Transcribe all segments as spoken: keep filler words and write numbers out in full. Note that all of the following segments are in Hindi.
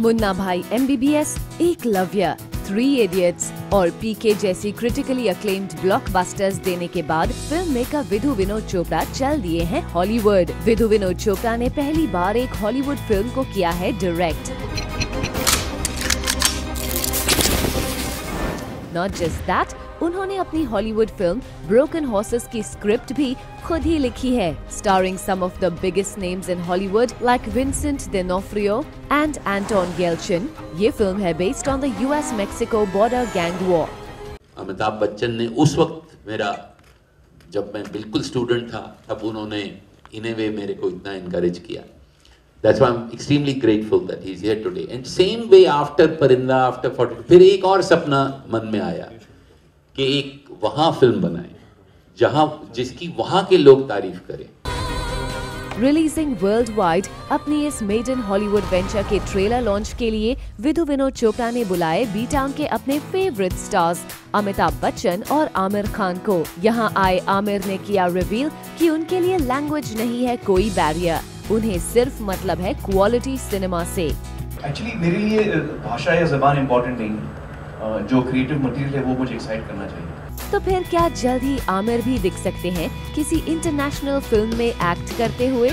Munna Bhai M B B S, Eklavya, three idiots और पी के जैसी क्रिटिकली अक्लेम्ड ब्लॉकबस्टर्स देने के बाद फिल्म मेकर विधु विनोद चोपड़ा चल दिए हैं हॉलीवुड। विधु विनोद चोपड़ा ने पहली बार एक हॉलीवुड फिल्म को किया है डायरेक्ट। नॉट जस्ट दैट, उन्होंने अपनी हॉलीवुड फिल्म ब्रोकन हॉर्सेस की स्क्रिप्ट भी खुद ही लिखी है, starring some of the biggest names in Hollywood like Vincent D'Onofrio and Anton Yelchin. ये फिल्म है based on the US Mexico border gang war. Amitabh Bachchan ने उस वक्त मेरा, जब मैं बिल्कुल स्टूडेंट था, तब उन्होंने इन ए वे मेरे को इतना एनकरेज किया। That's why I'm extremely grateful that he's here today. And same way after Parinda, after Fort, फिर एक और सपना मन में आया कि एक वहाँ फिल्म बनाएं, जहाँ जिसकी वहाँ के लोग तारीफ करें। रिलीजिंग वर्ल्ड वाइड अपनी इस मेड इन हॉलीवुड वेंचर के ट्रेलर लॉन्च के लिए विधु विनोद चोपड़ा ने बुलाए बी टाउन के अपने फेवरेट स्टार्स अमिताभ बच्चन और आमिर खान को। यहाँ आए आमिर ने किया रिवील कि उनके लिए लैंग्वेज नहीं है कोई बैरियर, उन्हें सिर्फ मतलब है क्वालिटी सिनेमा से। एक्चुअली मेरे लिए भाषा या ज़बान इम्पोर्टेंट नहीं है, जो क्रिएटिव मटेरियल है वो मुझे एक्साइट करना चाहिए। तो फिर क्या जल्द ही आमिर भी दिख सकते हैं किसी इंटरनेशनल फिल्म में एक्ट करते हुए?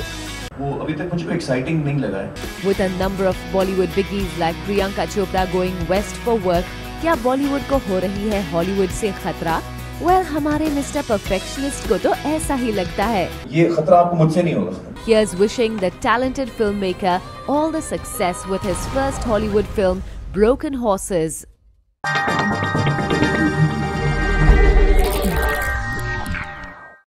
वो अभी तक मुझे एक्साइटिंग नहीं लगा है। With a number of Bollywood biggies like Priyanka Chopra going west for work, क्या बॉलीवुड को हो रही है हॉलीवुड से खतरा? वेल well, हमारे मिस्टर परफेक्शनिस्ट को तो ऐसा ही लगता है। ये खतरा आपको मुझसे नहीं होगा। Here's wishing the talented filmmaker all the success with his first Hollywood film, Broken Horses.